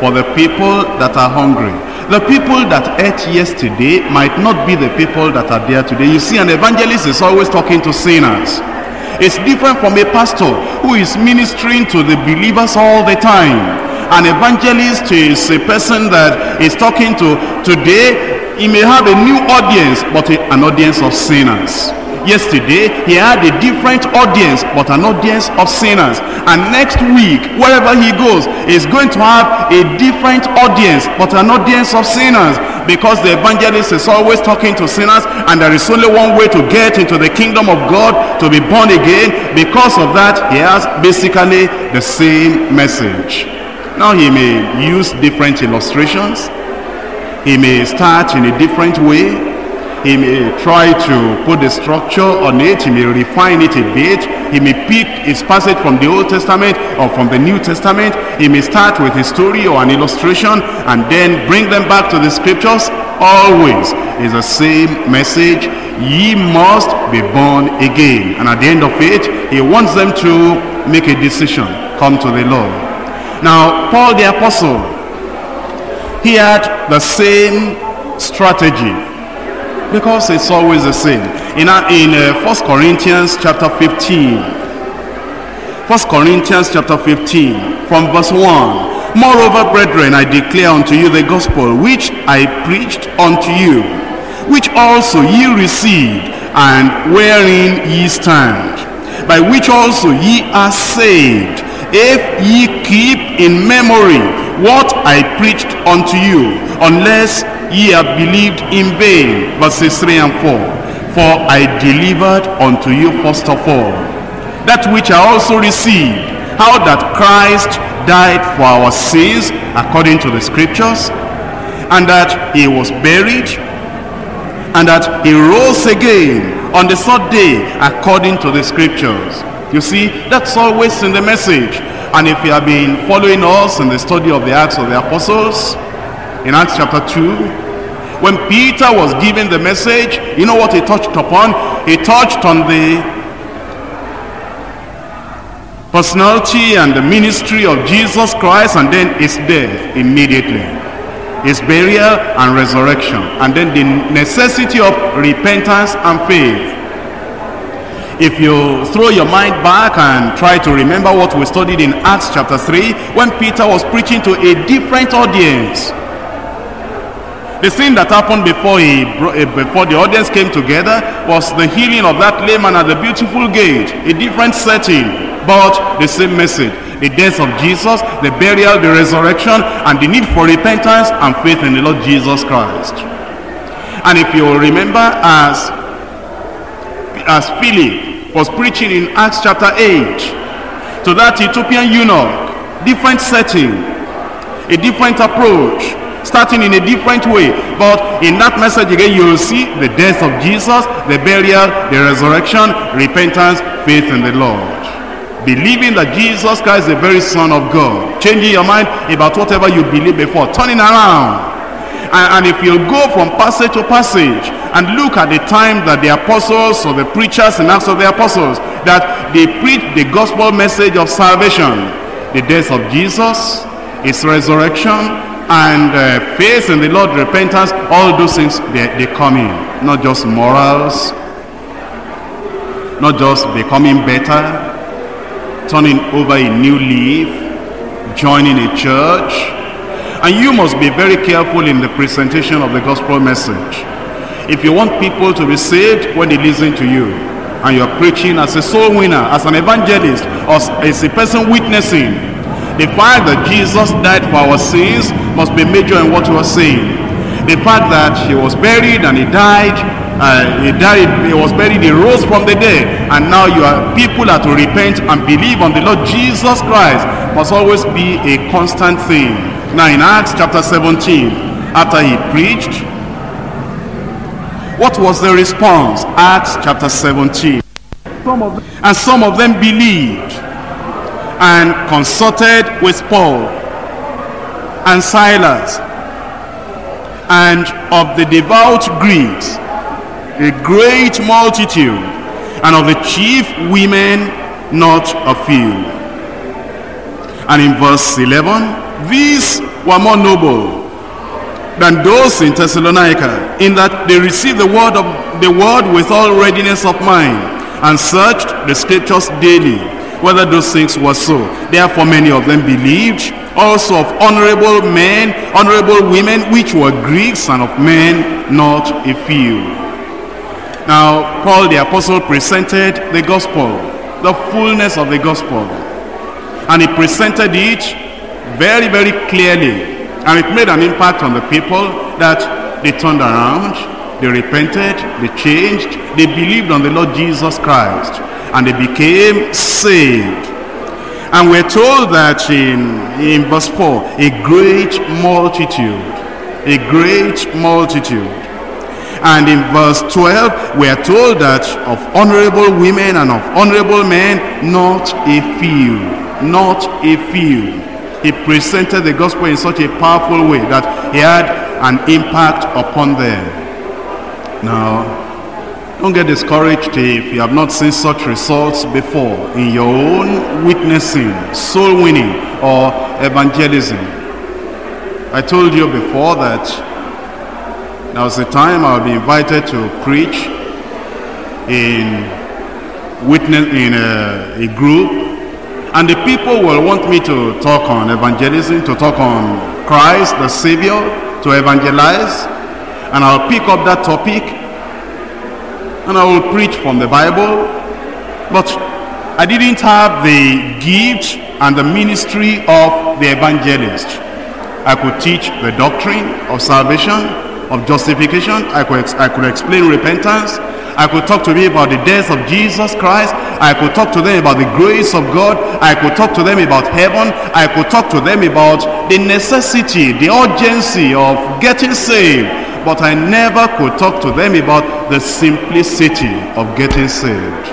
for the people that are hungry. The people that ate yesterday might not be the people that are there today. You see, an evangelist is always talking to sinners. It's different from a pastor who is ministering to the believers all the time. An evangelist is a person that is talking to today. He may have a new audience, but a, an audience of sinners. Yesterday, he had a different audience, but an audience of sinners. And next week, wherever he goes, he's going to have a different audience, but an audience of sinners. Because the evangelist is always talking to sinners, and there is only one way to get into the kingdom of God, to be born again. Because of that, he has basically the same message. Now, he may use different illustrations. He may start in a different way. He may try to put the structure on it. He may refine it a bit. He may pick his passage from the Old Testament or from the New Testament. He may start with a story or an illustration and then bring them back to the scriptures. Always is the same message: ye must be born again. And at the end of it, he wants them to make a decision, come to the Lord. Now, Paul the Apostle, he had the same strategy, because it's always the same. In uh, in uh, First Corinthians chapter fifteen, First Corinthians chapter fifteen, from verse one, moreover, brethren, I declare unto you the gospel which I preached unto you, which also ye received, and wherein ye stand, by which also ye are saved, if ye keep in memory what I preached unto you, unless ye have believed in vain. Verses three and four. For I delivered unto you first of all that which I also received, how that Christ died for our sins according to the scriptures, and that he was buried, and that he rose again on the third day according to the scriptures. You see, that's always in the message. And if you have been following us in the study of the Acts of the Apostles, in Acts chapter two, when Peter was giving the message, you know what he touched upon? He touched on the personality and the ministry of Jesus Christ, and then his death immediately, his burial and resurrection, and then the necessity of repentance and faith. If you throw your mind back and try to remember what we studied in Acts chapter three, when Peter was preaching to a different audience, the thing that happened before he, before the audience came together was the healing of that lame man at the beautiful gate. A different setting, but the same message. The death of Jesus, the burial, the resurrection, and the need for repentance and faith in the Lord Jesus Christ. And if you remember, as, as Philip was preaching in Acts chapter eight, to that Ethiopian eunuch, different setting, a different approach, starting in a different way, but in that message again you will see the death of Jesus, the burial, the resurrection, repentance, faith in the Lord, believing that Jesus Christ is the very Son of God, changing your mind about whatever you believed before, turning around. And, and if you go from passage to passage and look at the time that the apostles or the preachers in Acts of the Apostles, that they preach the gospel message of salvation, the death of Jesus, his resurrection, and uh, faith in the Lord, repentance, all those things, they, they come in. Not just morals, not just becoming better, turning over a new leaf, joining a church. And you must be very careful in the presentation of the gospel message. If you want people to be saved when they listen to you, and you're preaching as a soul winner, as an evangelist, or as a person witnessing, the fact that Jesus died for our sins must be major in what you are saying. The fact that he was buried and he died, uh, he died, he was buried, he rose from the dead, and now you are, people are to repent and believe on the Lord Jesus Christ, must always be a constant thing. Now in Acts chapter seventeen, after he preached, what was the response? Acts chapter seventeen. Some of them, and some of them believed, and consulted with Paul and Silas and of the devout Greeks, a great multitude, and of the chief women, not a few. And in verse eleven, these were more noble than those in Thessalonica, in that they received the word of the word with all readiness of mind, and searched the scriptures daily, whether those things were so. Therefore many of them believed, also of honorable men, honorable women, which were Greeks, and of men, not a few. Now Paul the apostle presented the gospel, the fullness of the gospel, and he presented it very, very clearly, and it made an impact on the people that they turned around, they repented, they changed, they believed on the Lord Jesus Christ, and they became saved. And we're told that in, in verse four, a great multitude, a great multitude. And in verse twelve, we're told that of honorable women and of honorable men, not a few, not a few. He presented the gospel in such a powerful way that he had an impact upon them. Now, don't get discouraged if you have not seen such results before in your own witnessing, soul winning, or evangelism. I told you before that now is the time I'll be invited to preach in witness in a, a group. And the people will want me to talk on evangelism, to talk on Christ, the Savior, to evangelize. And I'll pick up that topic, and I will preach from the Bible. But I didn't have the gift and the ministry of the evangelist. I could teach the doctrine of salvation, of justification. I could, I could explain repentance. I could talk to them about the death of Jesus Christ. I could talk to them about the grace of God. I could talk to them about heaven. I could talk to them about the necessity, the urgency of getting saved. But I never could talk to them about the simplicity of getting saved.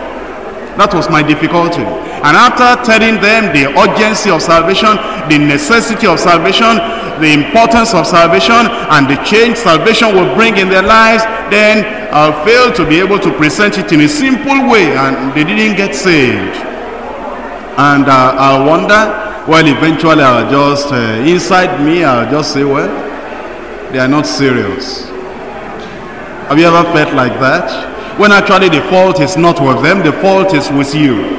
That was my difficulty. And after telling them the urgency of salvation, the necessity of salvation, the importance of salvation, and the change salvation will bring in their lives, then I'll fail to be able to present it in a simple way, and they didn't get saved. And uh, I'll wonder, well, eventually I'll just, uh, inside me, I'll just say, well, they are not serious. Have you ever felt like that? When actually the fault is not with them, the fault is with you.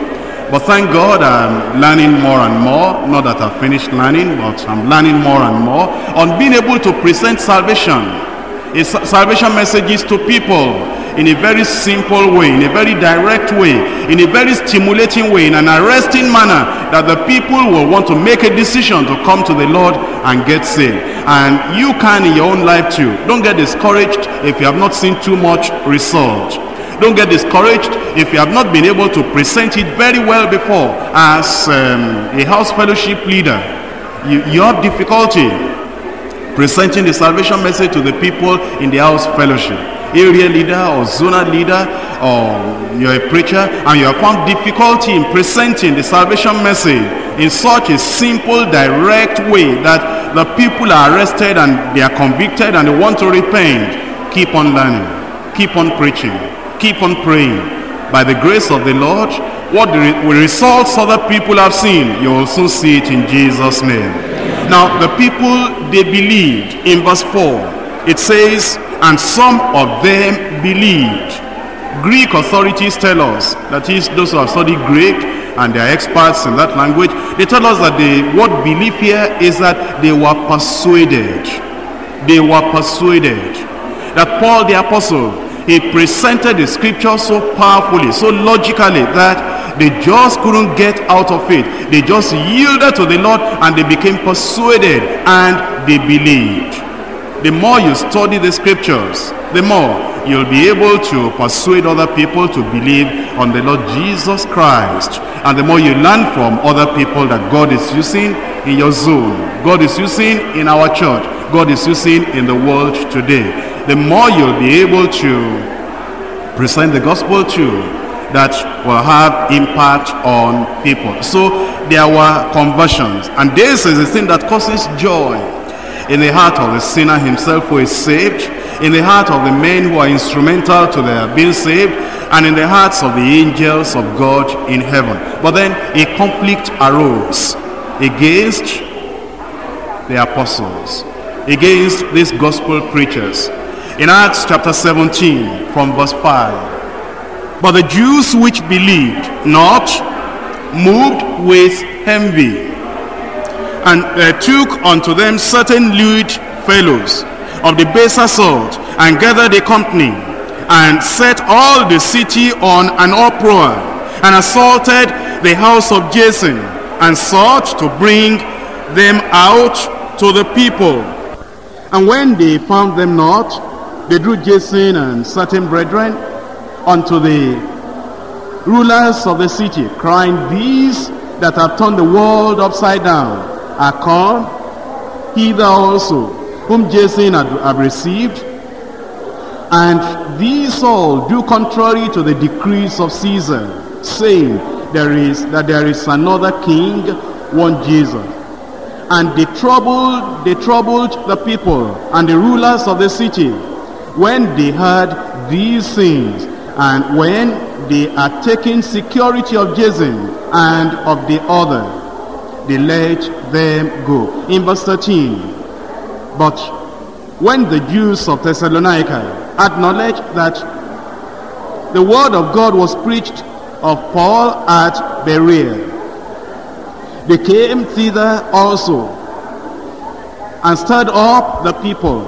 But thank God I'm learning more and more. Not that I've finished learning, but I'm learning more and more on being able to present salvation, it's salvation messages to people in a very simple way, in a very direct way, in a very stimulating way, in an arresting manner, that the people will want to make a decision to come to the Lord and get saved. And you can in your own life too. Don't get discouraged if you have not seen too much result. Don't get discouraged if you have not been able to present it very well before. As um, a house fellowship leader, you, you have difficulty presenting the salvation message to the people in the house fellowship. Area leader or zonal leader, or you're a preacher, and you have found difficulty in presenting the salvation message in such a simple, direct way that the people are arrested and they are convicted and they want to repent. Keep on learning. Keep on preaching. Keep on praying. By the grace of the Lord, what the results other people have seen, you also see it in Jesus' name. Now the people, they believed. In verse four it says, and some of them believed. Greek authorities tell us, that is, those who have studied Greek and they are experts in that language, they tell us that the word belief here is that they were persuaded. They were persuaded. That Paul the apostle, he presented the scripture so powerfully, so logically, that they just couldn't get out of it. They just yielded to the Lord and they became persuaded and they believed. The more you study the scriptures, the more you'll be able to persuade other people to believe on the Lord Jesus Christ. And the more you learn from other people that God is using in your zone, God is using in our church, God is using in the world today, the more you'll be able to present the gospel to that will have impact on people. So there were conversions, and this is the thing that causes joy in the heart of the sinner himself who is saved, in the heart of the men who are instrumental to their being saved, and in the hearts of the angels of God in heaven. But then a conflict arose against the apostles, against these gospel preachers. In Acts chapter seventeen from verse five, but the Jews which believed not, moved with envy, and uh, took unto them certain lewd fellows of the baser sort, and gathered a company, and set all the city on an uproar, and assaulted the house of Jason, and sought to bring them out to the people. And when they found them not, they drew Jason and certain brethren unto the rulers of the city, crying, These that have turned the world upside down are called hither also, whom Jason have received. And these all do contrary to the decrees of Caesar, saying there is that there is another king, one Jesus. And they troubled they troubled the people and the rulers of the city when they heard these things. And when they are taking security of Jason and of the other, they let them go. In verse thirteen, but when the Jews of Thessalonica acknowledged that the word of God was preached of Paul at Berea, they came thither also and stirred up the people.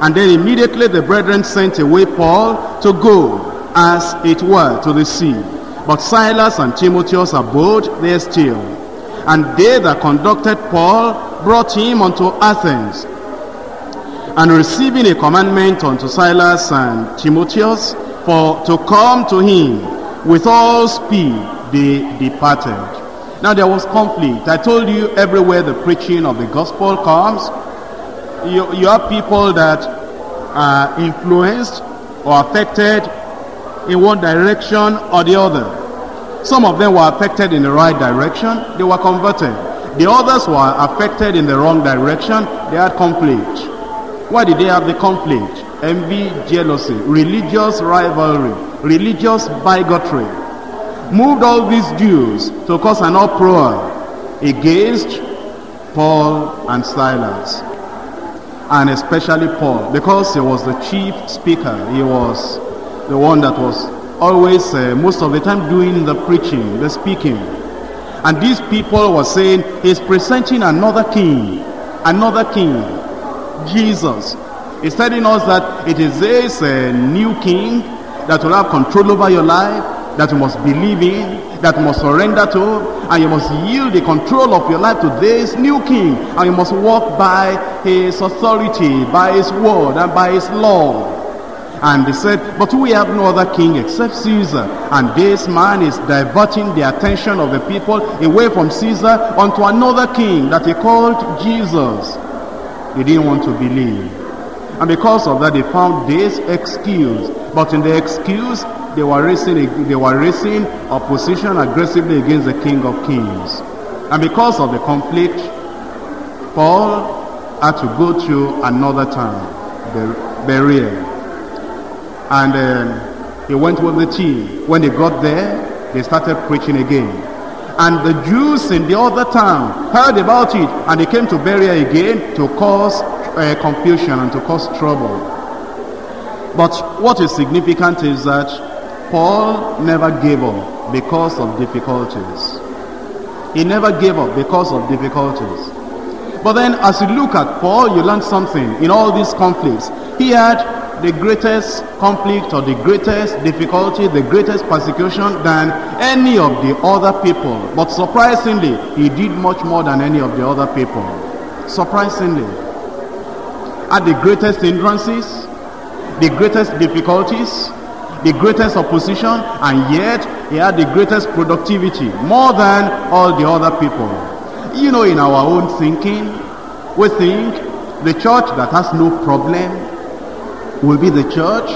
And then immediately the brethren sent away Paul to go, as it were, to the sea. But Silas and Timotheus abode there still. And they that conducted Paul brought him unto Athens. And receiving a commandment unto Silas and Timotheus for to come to him with all speed, they departed. Now there was conflict. I told you, everywhere the preaching of the gospel comes, you, you have people that are influenced or affected in one direction or the other. Some of them were affected in the right direction, they were converted. The others were affected in the wrong direction, they had conflict. Why did they have the conflict? Envy, jealousy, religious rivalry, religious bigotry moved all these Jews to cause an uproar against Paul and Silas, and especially Paul, because he was the chief speaker. He was the one that was always uh, most of the time doing the preaching, the speaking. And these people were saying, he's presenting another king, another king, Jesus. He's telling us that it is this uh, new king that will have control over your life, that you must believe in, that you must surrender to, and you must yield the control of your life to this new king, and you must walk by his authority, by his word, and by his law. And they said, but we have no other king except Caesar, and this man is diverting the attention of the people away from Caesar onto another king that he called Jesus. They didn't want to believe. And because of that, they found this excuse. But in the excuse, they were raising, they were raising opposition aggressively against the King of Kings. And because of the conflict, Paul had to go to another town, Berea. And um, he went with the team. When they got there, they started preaching again. And the Jews in the other town heard about it, and they came to Berea again to cause Uh, confusion and to cause trouble. But what is significant is that Paul never gave up because of difficulties. He never gave up because of difficulties. But then, as you look at Paul, you learn something in all these conflicts. He had the greatest conflict or the greatest difficulty, the greatest persecution than any of the other people. But surprisingly, he did much more than any of the other people. Surprisingly. Had the greatest hindrances, the greatest difficulties, the greatest opposition, and yet he had the greatest productivity, more than all the other people. You know, in our own thinking, we think the church that has no problem will be the church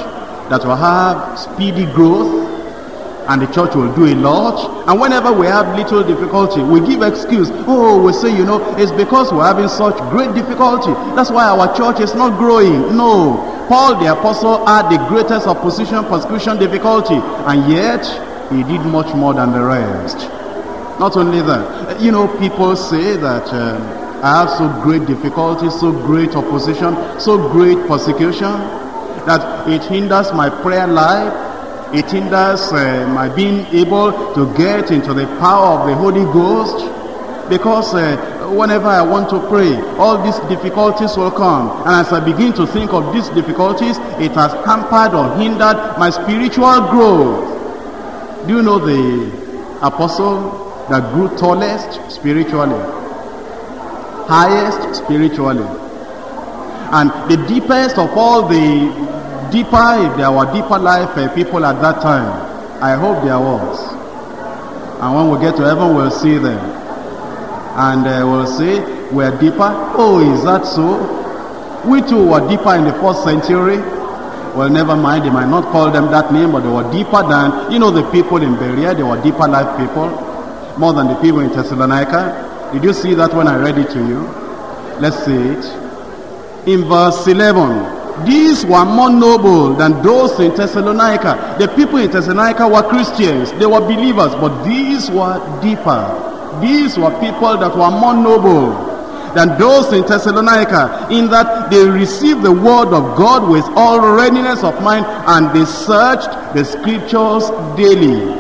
that will have speedy growth, and the church will do a lot. And whenever we have little difficulty, we give excuse. Oh, we say, you know, it's because we're having such great difficulty, that's why our church is not growing. No, Paul the apostle had the greatest opposition, persecution, difficulty, and yet he did much more than the rest. Not only that, you know, people say that um, I have so great difficulty, so great opposition, so great persecution, that it hinders my prayer life, It hinders uh, my being able to get into the power of the Holy Ghost, because uh, whenever I want to pray, all these difficulties will come. And as I begin to think of these difficulties, it has hampered or hindered my spiritual growth. Do you know the apostle that grew tallest spiritually, highest spiritually, and the deepest of all the deeper, if there were deeper life uh, people at that time? I hope there was. And when we get to heaven, we'll see them. And uh, we'll say, we're deeper. Oh, is that so? We too were deeper in the first century. Well, never mind, they might not call them that name, but they were deeper than, you know, the people in Berea. They were deeper life people, more than the people in Thessalonica. Did you see that when I read it to you? Let's see it. In verse eleven. These were more noble than those in Thessalonica. The people in Thessalonica were Christians, they were believers, but these were deeper. These were people that were more noble than those in Thessalonica, in that they received the word of God with all readiness of mind, and they searched the scriptures daily,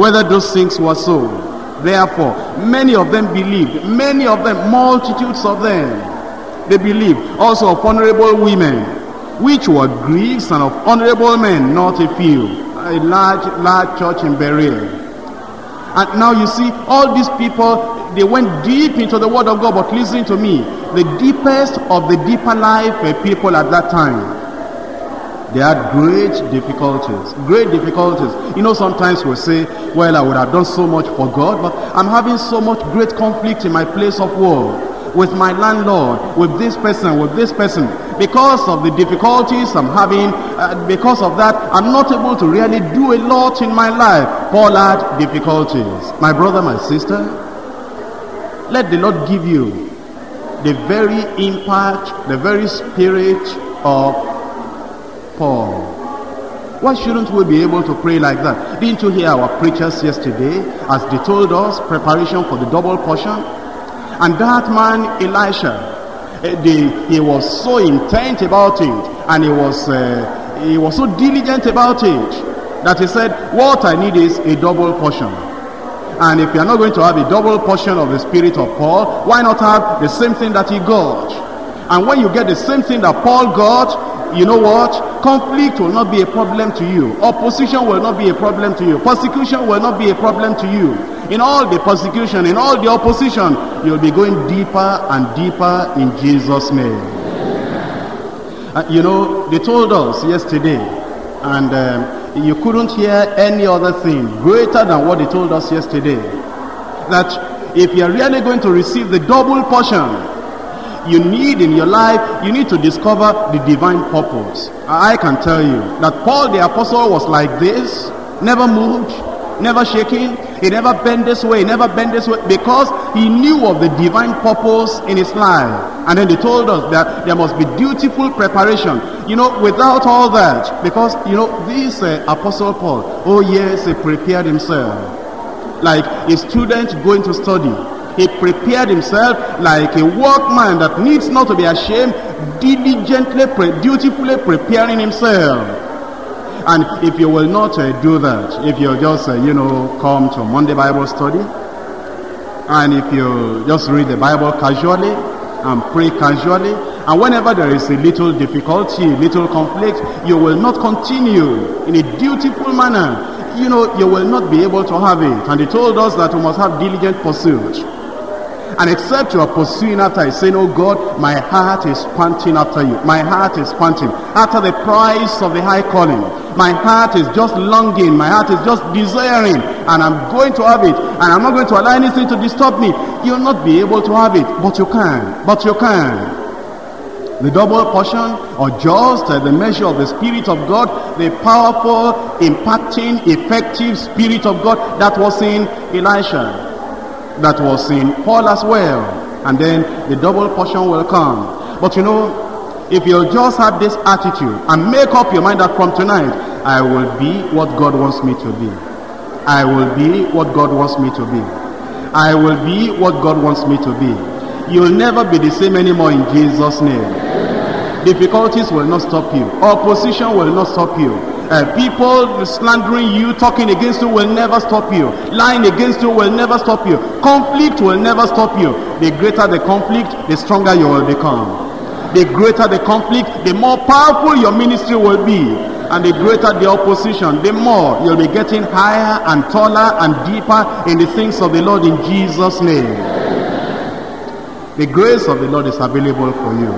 whether those things were so. Therefore, many of them believed, many of them, multitudes of them, they believe also of honorable women, which were Greeks, and of honorable men, not a few. A large, large church in Berea. And now you see, all these people, they went deep into the word of God. But listen to me, the deepest of the deeper life were people at that time. They had great difficulties, great difficulties. You know, sometimes we say, well, I would have done so much for God, but I'm having so much great conflict in my place of work, with my landlord, with this person, with this person. Because of the difficulties I'm having, uh, because of that, I'm not able to really do a lot in my life. Paul had difficulties. My brother, my sister, let the Lord give you the very impact, the very spirit of Paul. Why shouldn't we be able to pray like that? Didn't you hear our preachers yesterday as they told us preparation for the double portion? And that man, Elisha, the, he was so intent about it, and he was, uh, he was so diligent about it, that he said, what I need is a double portion. And if you are not going to have a double portion of the spirit of Paul, why not have the same thing that he got? And when you get the same thing that Paul got, you know what? Conflict will not be a problem to you. Opposition will not be a problem to you. Persecution will not be a problem to you. In all the persecution, in all the opposition, you'll be going deeper and deeper in Jesus' name. Uh, you know, they told us yesterday, and um, you couldn't hear any other thing greater than what they told us yesterday, that if you're really going to receive the double portion you need in your life, you need to discover the divine purpose. I can tell you that Paul the apostle was like this, never moved, never shaking. He never bent this way, he never bent this way, because he knew of the divine purpose in his life. And then they told us that there must be dutiful preparation. You know, without all that, because, you know, this uh, Apostle Paul, oh yes, he prepared himself like a student going to study. He prepared himself like a workman that needs not to be ashamed, diligently, pre dutifully preparing himself. And if you will not uh, do that, if you just, uh, you know, come to Monday Bible study, and if you just read the Bible casually, and pray casually, and whenever there is a little difficulty, little conflict, you will not continue in a dutiful manner. You know, you will not be able to have it. And he told us that we must have diligent pursuit. And except you are pursuing after it, saying, oh God, my heart is panting after you. My heart is panting after the price of the high calling. My heart is just longing. My heart is just desiring. And I'm going to have it. And I'm not going to allow anything to disturb me. You'll not be able to have it. But you can. But you can. The double portion, or just uh, the measure of the Spirit of God, the powerful, impacting, effective Spirit of God that was in Elisha, that was in Paul as well. And then the double portion will come. But you know, if you'll just have this attitude and make up your mind that from tonight, I will be what God wants me to be. I will be what God wants me to be. I will be what God wants me to be. You'll never be the same anymore in Jesus' name. Difficulties will not stop you. Opposition will not stop you. Uh, people slandering you, talking against you will never stop you. Lying against you will never stop you. Conflict will never stop you. The greater the conflict, the stronger you will become. The greater the conflict, the more powerful your ministry will be. And the greater the opposition, the more you'll be getting higher and taller and deeper in the things of the Lord in Jesus' name. The grace of the Lord is available for you.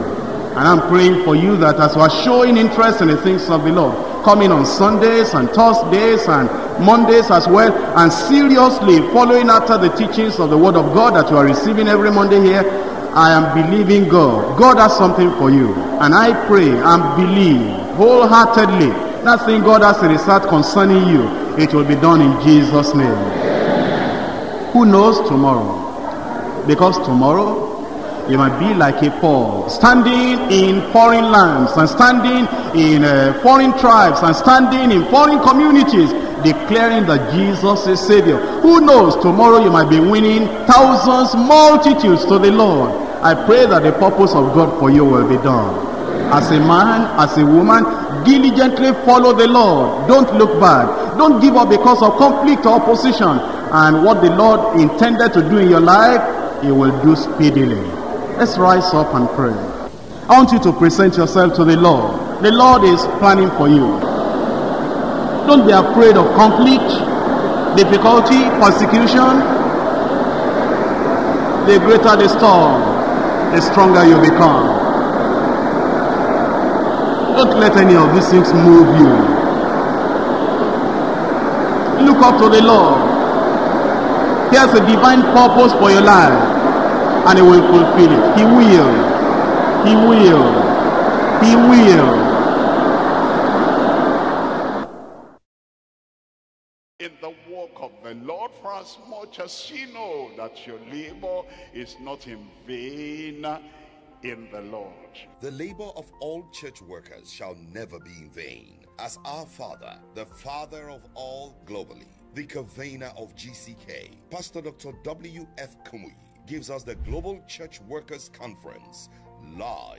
And I'm praying for you that as you are showing interest in the things of the Lord, coming on Sundays and Thursdays and Mondays as well, and seriously following after the teachings of the Word of God that you are receiving every Monday here, I am believing God. God has something for you. And I pray and believe wholeheartedly that thing God has reserved concerning you, it will be done in Jesus' name. Amen. Who knows tomorrow? Because tomorrow you might be like a Paul, standing in foreign lands and standing in uh, foreign tribes and standing in foreign communities, declaring that Jesus is Savior. Who knows, tomorrow you might be winning thousands, multitudes to the Lord. I pray that the purpose of God for you will be done. As a man, as a woman, diligently follow the Lord. Don't look back. Don't give up because of conflict or opposition. And what the Lord intended to do in your life, He will do speedily. Let's rise up and pray. I want you to present yourself to the Lord. The Lord is planning for you. Don't be afraid of conflict, difficulty, persecution. The greater the storm, the stronger you become. Don't let any of these things move you. Look up to the Lord. He has a divine purpose for your life, and He will fulfill it. He will. He will. He will. Lord, for as much as you know that your labor is not in vain in the Lord. The labor of all church workers shall never be in vain, as our Father, the Father of all globally, the convener of G C K, Pastor Doctor W F Kumuyi, gives us the Global Church Workers Conference live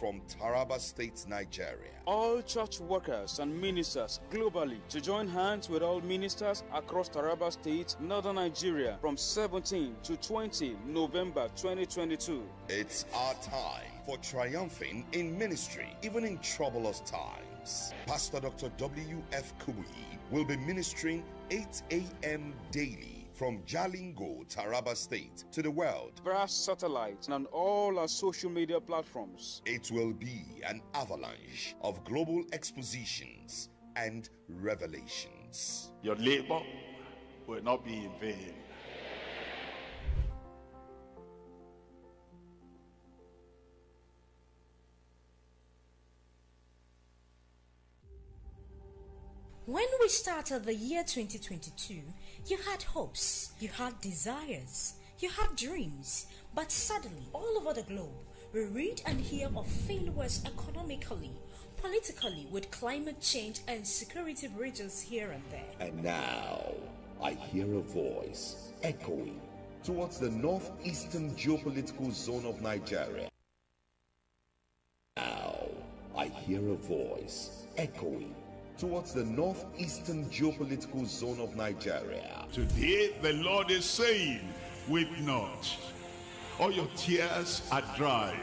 from Taraba State, Nigeria. All church workers and ministers globally to join hands with all ministers across Taraba State, Northern Nigeria, from seventeenth to twentieth November twenty twenty-two. It's our time for triumphing in ministry, even in troublous times. Pastor Doctor W F Kumuyi will be ministering eight a m daily from Jalingo, Taraba State, to the world via satellite and on all our social media platforms. It will be an avalanche of global expositions and revelations. Your labor will not be in vain. When we started the year twenty twenty-two, you had hopes, you had desires, you had dreams, but suddenly all over the globe we read and hear of failures economically, politically, with climate change and security breaches here and there. And now I hear a voice echoing towards the northeastern geopolitical zone of Nigeria. Now I hear a voice echoing towards the northeastern geopolitical zone of Nigeria. Today the Lord is saying, weep not, all your tears are dried,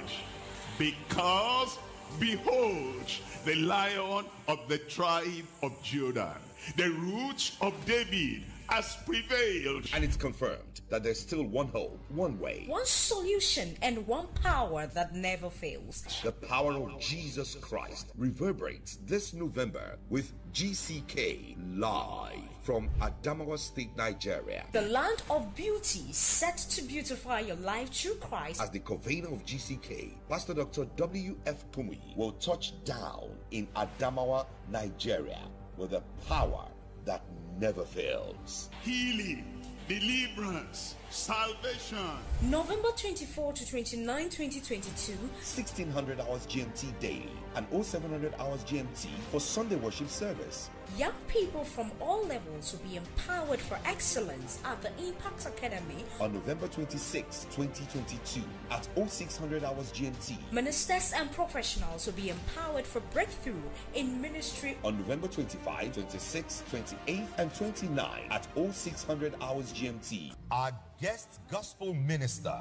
because behold the Lion of the tribe of Judah, the root of David, has prevailed. And it's confirmed that there's still one hope, one way, one solution, and one power that never fails. The power of Jesus Christ reverberates this November with G C K live from Adamawa State, Nigeria. The land of beauty, set to beautify your life through Christ. As the convener of G C K, Pastor Doctor W F Kumuyi will touch down in Adamawa, Nigeria, with a power that never fails. Healing, deliverance, Salvation. November twenty-fourth to twenty-ninth, twenty twenty-two, sixteen hundred hours G M T daily and oh seven hundred hours G M T for Sunday worship service. Young people from all levels will be empowered for excellence at the Impact Academy on November twenty-sixth, twenty twenty-two at oh six hundred hours G M T. Ministers and professionals will be empowered for breakthrough in ministry on November twenty-fifth, twenty-sixth, twenty-eighth and twenty-ninth at oh six hundred hours G M T. Our guest gospel minister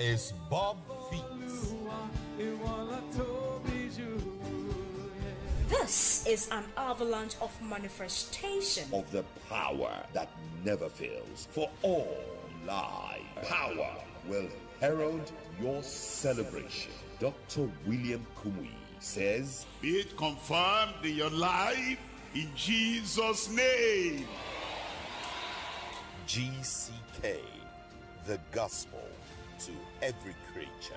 is Bob Fietz. This is an avalanche of manifestation of the power that never fails for all life. Power will herald your celebration. Doctor William Kumuyi says, be it confirmed in your life in Jesus' name. G C K, the gospel to every creature.